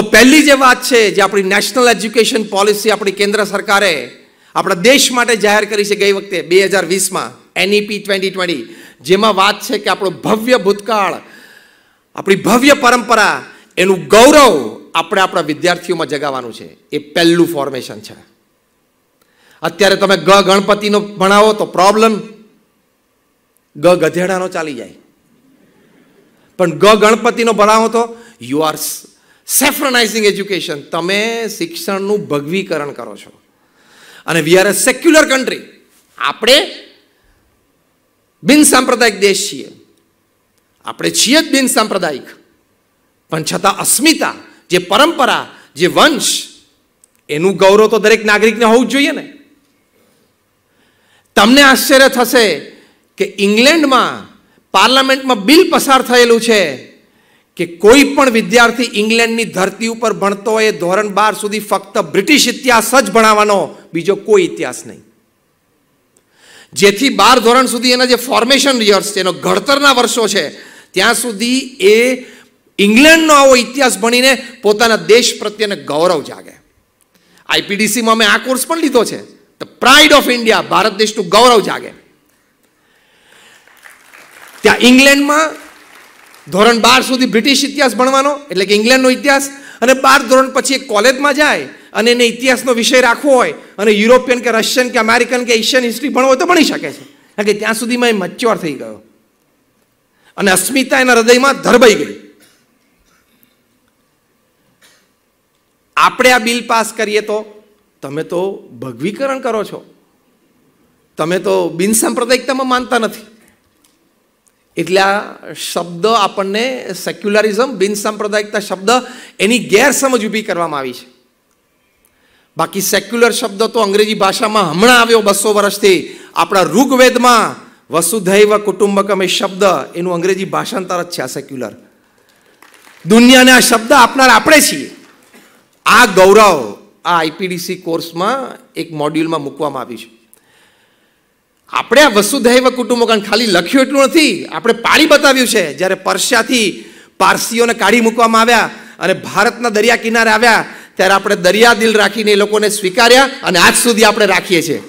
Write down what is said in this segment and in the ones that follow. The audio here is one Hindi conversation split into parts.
તો પહેલી જે વાત છે જે આપણી નેશનલ એજ્યુકેશન પોલિસી આપણી કેન્દ્ર સરકારે આપણા દેશ માટે જાહેર કરી છે ગઈ વખતે 2020માં NEP 2020, જેમાં વાત છે કે આપણો ભવ્ય ભૂતકાળ, આપણી ભવ્ય પરંપરા, એનું ગૌરવ આપણે આપણા વિદ્યાર્થીઓમાં જગાવવાનું છે. એ પહેલું ફોર્મેશન છે. અત્યારે તમે ગ ગણપતિનો ભણાવો તો પ્રોબ્લેમ ગ ગધેડાનો ચાલી જાય, પણ ગ ગણપતિનો ભણાવો તો યુ આર સેફ્રનાઇઝિંગ એજ્યુકેશન. તમે શિક્ષણનું ભગવીકરણ કરો છો. અને we are a secular country, આપણે બિન સાંપ્રદાયિક દેશ છીએ. આપણે છીએ જ બિન સાંપ્રદાયિક, પણ છતાં અસ્મિતા, જે પરંપરા, જે વંશ, એનું ગૌરવ તો દરેક નાગરિકને હોવું જ જોઈએ ને. તમને આશ્ચર્ય થશે કે ઇંગ્લેન્ડમાં પાર્લામેન્ટમાં બિલ પસાર થયેલું છે કે કોઈ પણ વિદ્યાર્થી ઇંગ્લેન્ડની ધરતી ઉપર ભણતો હોય ધોરણ 12 સુધી ફક્ત બ્રિટિશ ઇતિહાસ જ ભણાવવાનો, બીજો કોઈ ઇતિહાસ નહીં. જેથી 12 ધોરણ સુધી એના જે ફોર્મેશન યર્સ છે, એનો ઘડતરના વર્ષો છે, ત્યાં સુધી એ ઇંગ્લેન્ડનો આવો ઇતિહાસ ભણીને પોતાના દેશ પ્રત્યેને ગૌરવ જાગે. IPDCમાં મેં આ કોર્સ પણ લીધો છે, the pride of India, Bharat દેશનું ગૌરવ જાગે. ત્યાં ઇંગ્લેન્ડમાં ધોરણ 12 સુધી બ્રિટિશ ઇતિહાસ ભણવાનો, એટલે કે ઇંગ્લેન્ડનો ઇતિહાસ, અને 12 ધોરણ પછી એક કોલેજમાં જાય અને એને ઇતિહાસનો વિષય રાખવો હોય અને યુરોપિયન કે રશિયન કે અમેરિકન કે એશિયન હિસ્ટ્રી ભણવો હોય તો ભણી શકે છે, કારણ કે ત્યાં સુધીમાં એ મચ્યોર થઈ ગયો અને અસ્મિતા એના હૃદયમાં ધરબાઈ ગઈ. આપણે આ બિલ પાસ કરીએ તો તમે તો ભગવીકરણ કરો છો, તમે તો બિનસાંપ્રદાયિકતામાં માનતા નથી. એટલે આ શબ્દ આપણને સેક્યુલરિઝમ, બિનસાંપ્રદાયિકતા શબ્દ, એની ગેરસમજ ઊભી કરવામાં આવી છે. બાકી સેક્યુલર શબ્દ તો અંગ્રેજી ભાષામાં હમણાં આવ્યો 200 વર્ષથી. આપણા ઋગ્વેદમાં વસુધૈવ કુટુંબકમ એ શબ્દ, એનું અંગ્રેજી ભાષાંતર જ છે આ સેક્યુલર. દુનિયાને આ શબ્દ આપનાર આપણે છીએ. આ ગૌરવ આ IPDC કોર્સમાં એક મોડ્યુલમાં મૂકવામાં આવ્યું છે. આપણે આ વસુધૈવ કુટુંબકમ ખાલી લખ્યું એટલું નથી, આપણે પાળી બતાવ્યું છે. જ્યારે પર્શિયાથી પારસીઓને કાઢી મૂકવામાં આવ્યા અને ભારતના દરિયા કિનારે આવ્યા, ત્યારે આપણે દરિયા દિલ રાખીને એ લોકોને સ્વીકાર્યા અને આજ સુધી આપણે રાખીએ છીએ.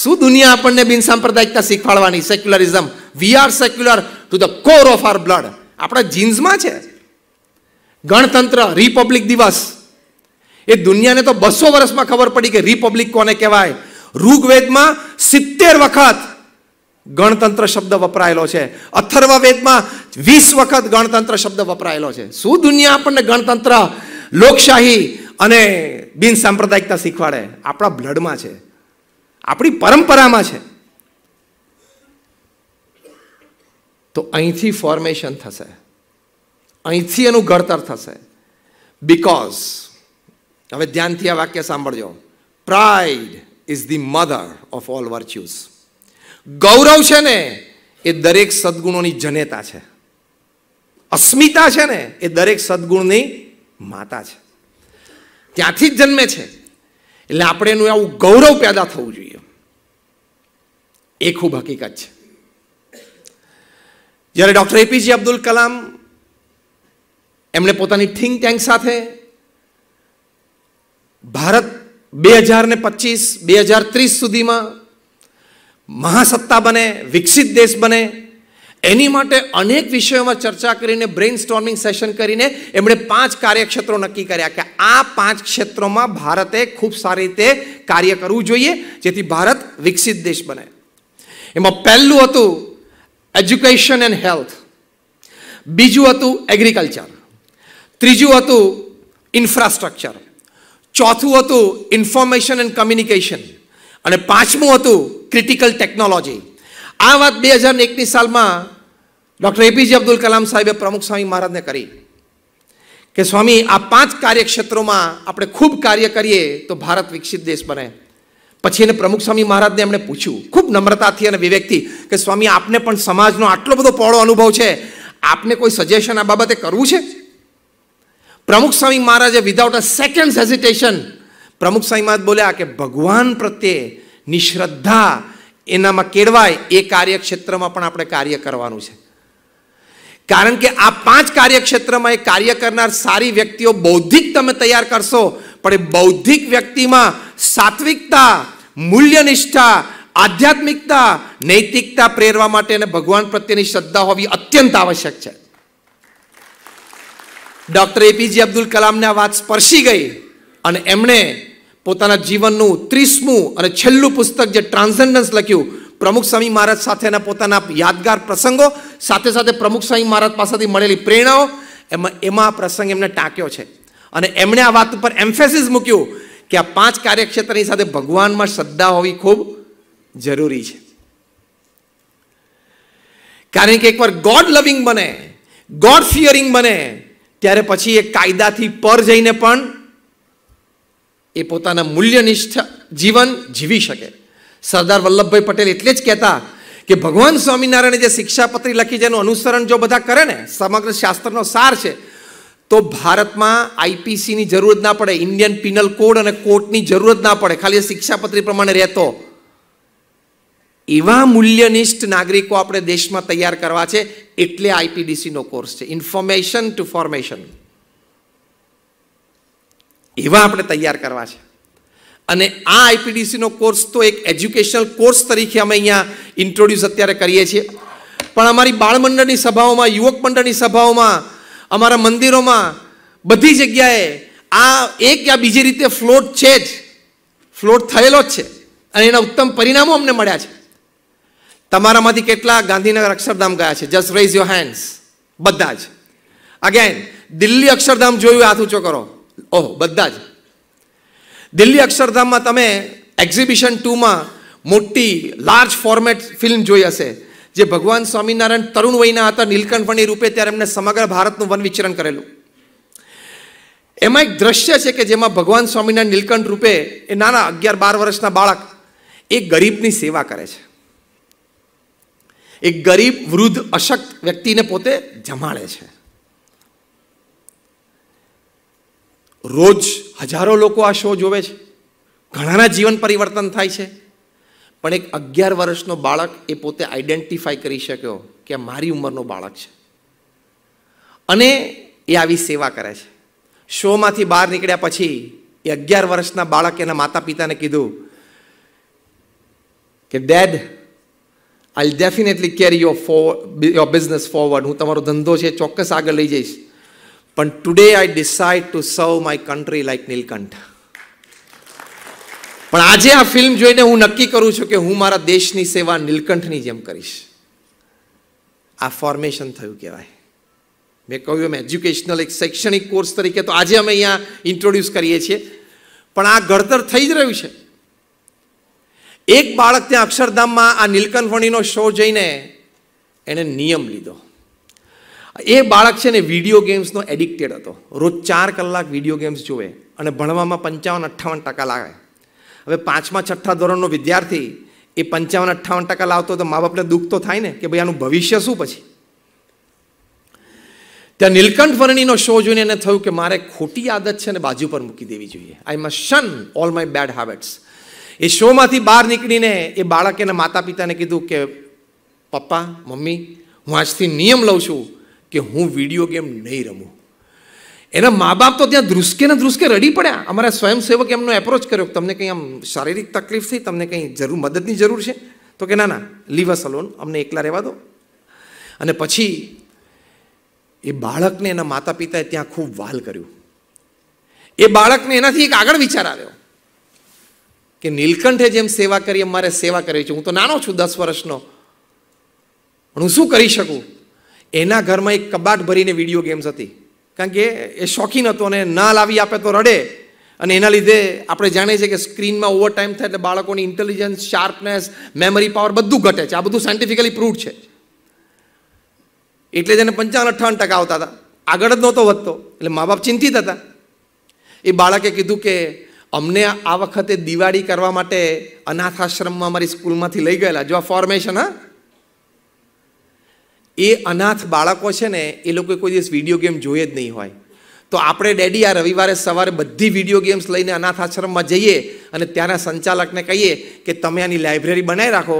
શું દુનિયા આપણને બિનસાંપ્રદાયિકતા શીખવાડવાની? Secularism. We are secular to the core of our blood. આપણા જીન્સમાં છે. ગણતંત્ર, રિપબ્લિક દિવસ, એ દુનિયાને તો 200 વર્ષમાં ખબર પડી કે રિપબ્લિક કોને કહેવાય. ઋગ્વેદમાં 70 વખત ગણતંત્ર શબ્દ વપરાયેલો છે. અથર્વવેદમાં 20 વખત ગણતંત્ર શબ્દ વપરાયેલો છે. શું દુનિયા આપણને ગણતંત્ર, લોકશાહી અને બિનસાંપ્રદાયિકતા શીખવાડે? આપણા બ્લડમાં છે, આપણી પરંપરામાં છે. તો અહીંથી ફોર્મેશન થશે, અહીંથી એનું ઘડતર થશે. બીકોઝ હવે ધ્યાનથી આ વાક્ય સાંભળજો. Pride is the mother of all virtues. ગૌરવ છે ને એ દરેક સદગુણોની જનેતા છે. અસ્મિતા છે ને એ દરેક સદગુણની માતા છે. ત્યાંથી જ જન્મે છે. એટલે આપણે એનું આવું ગૌરવ પેદા થવું જોઈએ. એ ખૂબ હકીકત છે. જ્યારે ડૉક્ટર APJ અબ્દુલ કલામ એમણે પોતાની થિંક ટેન્ક સાથે ભારત 2025-2030 સુધીમાં મહાસત્તા બને, વિકસિત દેશ બને, એની માટે અનેક વિષયોમાં ચર્ચા કરીને બ્રેઇન સ્ટોર્મિંગ સેશન કરીને એમણે 5 કાર્યક્ષેત્રો નક્કી કર્યા કે આ 5 ક્ષેત્રોમાં ભારતે ખૂબ સારી રીતે કાર્ય કરવું જોઈએ જેથી ભારત વિકસિત દેશ બને. એમાં પહેલું હતું એજ્યુકેશન એન્ડ હેલ્થ, બીજું હતું એગ્રીકલ્ચર, ત્રીજું હતું ઇન્ફ્રાસ્ટ્રક્ચર, ચોથું હતું ઇન્ફોર્મેશન એન્ડ કમ્યુનિકેશન, અને 5મું હતું ક્રિટિકલ ટેકનોલોજી. આ વાત 2001ની સાલમાં ડૉક્ટર APJ અબ્દુલ કલામ સાહેબે પ્રમુખ સ્વામી મહારાજને કરી કે સ્વામી, આ 5 કાર્યક્ષેત્રોમાં આપણે ખૂબ કાર્ય કરીએ તો ભારત વિકસિત દેશ બને. પછી એને પ્રમુખ સ્વામી મહારાજને એમણે પૂછ્યું ખૂબ નમ્રતાથી અને વિવેકથી કે સ્વામી, આપને પણ સમાજનો આટલો બધો પહોળો અનુભવ છે, આપને કોઈ સજેશન આ બાબતે કરવું છે? પ્રમુખ સ્વામી મહારાજે વિધાઉટ અ સેકન્ડ હેઝિટેશન પ્રમુખ સ્વામી મહારાજ બોલ્યા કે ભગવાન પ્રત્યે નિશ્રદ્ધા એનામાં કેળવાય એ કાર્યક્ષેત્રમાં પણ આપણે કાર્ય કરવાનું છે. कारण के आप पांच कार्यक्षेत्र में कार्य करना सारी व्यक्तिओ बौद्धिक तमे तैयार करशो पण बौद्धिक व्यक्ति में सात्विकता मूल्यनिष्ठा आध्यात्मिकता नैतिकता प्रेरवा माटे अने भगवान प्रत्येनी श्रद्धा होवी अत्यंत आवश्यक है। डॉक्टर एपीजे अब्दुल कलाम ने आ वात स्पर्शी गई और एमने पोताना जीवननु 30मुं अने छेल्लुं पुस्तक जे ट्रांसेंडन्स लख्युं प्रमुख स्वामी महाराज साथेना पोताना यादगार प्रसंगों साथे साथे प्रमुख स्वामी महाराज पासेथी मळेली प्रेरणाओ एमां प्रसंग एमणे टांक्यो छे अने एमणे आ वात पर एम्फेसिस मूक्यो कि आ पांच कार्यक्षेत्रनी साथे भगवानमां श्रद्धा होवी खूब जरूरी छे। कारण के एकवार गॉड लविंग बने गॉड फियरिंग बने त्यारे पछी ए कायदाथी पर जईने पण ए पोताना मूल्यनिष्ठ जीवन जीवी शके। सरदार वल्लभभाई पटेल एटले ज कहेता कि भगवान स्वामीनारायणे जे शिक्षापत्री लखी जेनुं अनुसरण जो बधा करे ने समग्र शास्त्रनो सार छे तो भारत में आईपीसी नी जरूरत ना पड़े, इंडियन पीनल कोड अने कोर्टनी जरूरत ना पड़े, खाली शिक्षापत्री प्रमाणे रहेतो एवा मूल्यनिष्ठ नागरिकों अपने देश में तैयार करवा छे। एटले आईपीडीसी नो कोर्स छे इन्फॉर्मेशन टू फॉर्मेशन एवा अपने तैयार करवा छे अने आ आईपीडीसी नो कोर्स तो एक एज्युकेशनल कोर्स तरीके अमे अहींया इंट्रोड्यूस अत्यारे करीए छीए पण अमारी बाळमंडळनी सभाओमां युवक मंडळनी सभाओमां अमारा मंदिरोमां बधी जग्याए आ एक या बीजी रीते फ्लोट छे ज फ्लोट थयेलो ज छे अने एना उत्तम परिणामो अमने मळ्या छे। तमारामांथी केटला गांधीनगर अक्षरधाम गया है? Just raise your hands. बधा ज। अगेन दिल्ली अक्षरधाम जोयुं हाथ ऊंचो करो। ओह बधा ज। दिल्ली अक्षरधाम में तमे एक्जिबिशन 2 में मोटी लार्ज फॉर्मेट फिल्म जोई हशे जे भगवान स्वामीनारायण तरुण वयना हता नीलकंठनी रूपे त्यारे एमणे समग्र भारतनुं वन विचरण करेलुं। एमां एक दृश्य है कि जेमां भगवान स्वामीनारायण नीलकंठ रूपे ए नाना 11-12 वर्षना बाळक एक गरीबनी सेवा करे छे। एक गरीब वृद्ध अशक्त व्यक्ति ने पोते जमाड़े छे। रोज हजारों लोग आ शो जोवे छे। घणाना जीवन परिवर्तन थाय छे पण एक 11 वर्षनो बाळक ए पोते आइडेंटिफाई करी शक्यो के मारी उमरनो बाळक छे अने ए आवी सेवा करे छे। शो मांथी बहार निकळ्या पछी ए 11 वर्षना बाळके एना माता पिताने कीधुं के dad I'll definitely carry your business forward. हूँ तमारो धंधो छे चौक्कस आगळ लई जईश पण today I decide to serve my country like Nilkanth. पण आज आ फिल्म जोईने हूँ नक्की करूँ छूं कि हूँ मारा देशनी सेवा नीलकंठनी जेम करीश। आ फॉर्मेशन थयुं कहेवाय। मैं कह्युं एम एज्युकेशनल एक शैक्षणिक कोर्स तरीके तो आज अमे अहींया इंट्रोड्यूस करीए छीए पण आ घडतर थई ज रह्युं छे। एक बाळक त्या अक्षरधाम में आ नीलकंठवणीनो शो जोईने एणे नियम लीधो। ए बाळक छे ने विडियो गेम्सनो एडिक्टेड हतो। रोज 4 કલાક विडियो गेम्स जुए अने भणवामां 55-58% लावे। हवे 5मा-6ठा धोरणनो विद्यार्थी ए 55-58% लावतो तो माँ बापने दुख तो थाय ने कि भाई आनुं भविष्य शुं। पछी त्या नीलकंठवणीनो शो जोईने एने थयुं कि मारे खोटी आदत छे ने बाजू पर मूकी देवी जोईए। I must shun all my bad habits. ए शो मांथी बहार निकळीने ए बाळकेना माता पिताने कीधुं के पप्पा मम्मी हूँ आजथी नियम लउं छुं कि हूँ विडियो गेम नहीं रमूं। एना माँ बाप तो त्यां ध्रुसके ने ध्रुसके रडी पड्या। अमारा स्वयंसेवक एमनो एप्रोच कर्यो तमने कंई आम शारीरिक तकलीफ थई तमने कंई जरूर मददनी जरूर छे तो के ना ना लीव अस अलोन अमने एकला रहेवा दो। अने पछी ए बाळकने एना माता पिताए त्यां खूब वाल कर्युं। ए बाळकने एनाथी एक आगळ विचार आव्यो कि नीलकंठे जेम सेवा करी एम मारे सेवा करवी छे। हूँ तो नानो छूं 10 वर्षनो पण हूँ शुं करी शकूं। एना घर में एक कबाट भरीने विडियो गेम्स हती कारण के ए शौकीन हतो अने ना लावी आपे तो रडे अने एना लीधे आपणे जाणीए छीए कि स्क्रीन में ओवर टाइम थाय एटले बाळकोनी इंटेलिजन्स शार्पनेस मेमरी पावर बधुं घटे छे। आ बधुं साइंटिफिकली प्रूव्ड छे एटले जेने 55-58% आवता हता आगळ ज नहोतो वधतो एटले माँ बाप चिंतित हता। ए बाळके कीधुं के अमने आ वखते दिवाळी करवा माटे अनाथ आश्रम में अमारी स्कूल में लई गयेला। जो आ फॉर्मेशन हाँ ए अनाथ बाळको छे ने ए लोकोए कोई दिवस विडियो गेम जोई ज नहीं होय तो आपणे डेडी आ रविवारे सवारे बधी विडियो गेम्स लईने अनाथ आश्रम में जईए अने त्याना संचालकने कहीए कि तमे आनी लाइब्रेरी बनावी राखो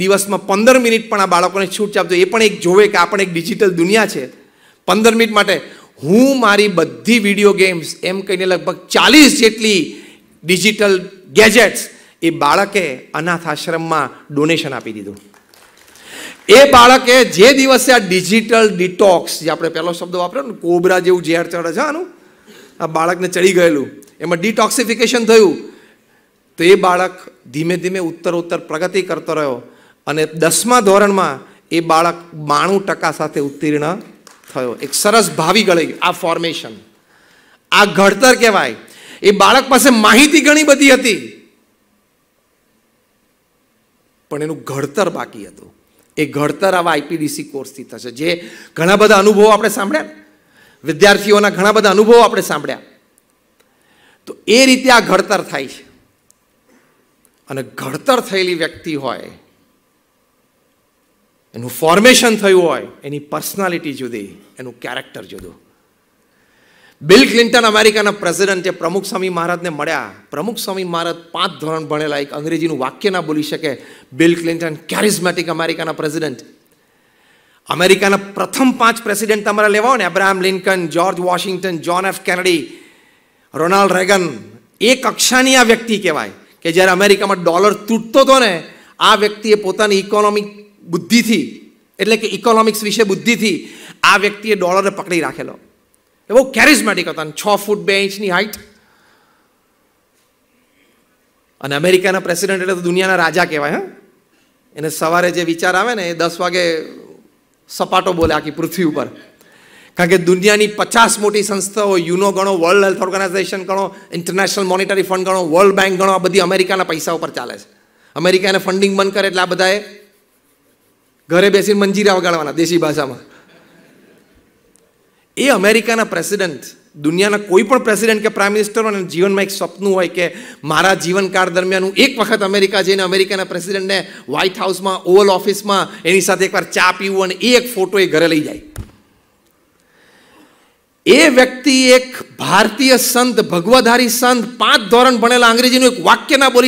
दिवस में 15 मिनिट आ बाळकोने छूट आपजो। ए पण एक जोवे कि आपण एक डिजिटल दुनिया है। 15 मिनिट माटे हूँ मारी बधी विडियो गेम्स एम कहीने लगभग 40 जेटली डिजिटल गैजेट्स ए बाळके अनाथ आश्रम में डोनेशन आपी दीधुं। ए बाळके जे दिवसे आ डिजिटल डिटॉक्स जे आपणे पहेलो शब्द वापर्यो ने कोबरा जेवुं झेर चढ़े छे आनुं आ बाळकने चढ़ी गयेलुं एमां डिटॉक्सिफिकेशन थयुं तो ए बाळक धीमे धीमे उत्तरोत्तर प्रगति करतो रह्यो अने 10मा धोरणमां ए बाळक 92% साथे उत्तीर्ण थयो। एक सरस भावी गळी आ फॉर्मेशन आ घडतर कहेवाय। ए बाळक पासे माहिती घणी बधी हती पण एनुं घडतर बाकी हतुं। ए घडतर आवा आईपीडीसी कोर्सथी थशे। जे घणा बधा अनुभवो आपणे सांभळ्या, विद्यार्थीओना घणा बधा अनुभवो आपणे सांभळ्या। तो ए रीते आ घडतर थाय छे अने घडतर थयेली व्यक्ति होय एनुं फॉर्मेशन थयुं होय एनी पर्सनालिटी जुदी, एनुं केरेक्टर जुदुं। बिल क्लिंटन अमेरिकाना प्रेसिडेंट प्रमुख स्वामी महाराज ने मळ्या। प्रमुख स्वामी महाराज 5 ધોરણ भणेला, एक अंग्रेजीनुं वाक्य ना बोली शके। बिल क्लिंटन कैरिस्मेटिक अमेरिकाना प्रेसिडेंट। अमेरिकाना प्रथम 5 प्रेसिडेंट तमारे लेवा होय ने Abraham Lincoln, George Washington, John F Kennedy, Ronald Reagan ए कक्षानी आ व्यक्ति कहेवाय कि ज्यारे अमेरिका में डॉलर तूटतो तो ने आ व्यक्तिए पोतानी इकोनॉमिक बुद्धि थी एटले के इकोनॉमिक्स विषे बुद्धि थी आ व्यक्तिए डॉलर पकड़ी राखेलो। एवो कैरिस्मेटिक हतो, 6 ફૂટ 2 ઇંચ नी हाइट अने अमेरिकाना प्रेसिडेंट एटले तो दुनियाना राजा कहेवाय। एने सवारे जे विचार आवे ने 10 વાગે सपाटो बोले आखी पृथ्वी पर, कारण के दुनियानी 50 मोटी संस्थाओ, यूनो गणो, वर्ल्ड हेल्थ ऑर्गेनाइजेशन गणो, इंटरनेशनल मॉनिटरी फंड गणो, वर्ल्ड बैंक गणो, आ बधी अमेरिकाना पैसा उपर चाले छे। अमेरिका एने फंडिंग बंद करे एटले आ बधाए घरे बेसीने मंजीरा वगाड़वाना देशी भाषामां। ए अमेरिकाना प्रेसिडेंट दुनियाना कोईपण प्रेसिडेंट के प्राइम मिनिस्टर होय जीवन में एक स्वप्न होय कि मारा जीवनकाल दरमियान हूँ एक वखत अमेरिका जईने अमेरिकाना प्रेसिडेंट ने व्हाइट हाउस में, ओवल ऑफिस में एनी साथे एकवार चा पीवुं अने ए एक फोटो ए घरे लई जाय। ए व्यक्ति एक भारतीय संत, भगवधारी संत, 5 ધોરણ ભણેલા, અંગ્રેજીનું એક વાક્ય ના બોલી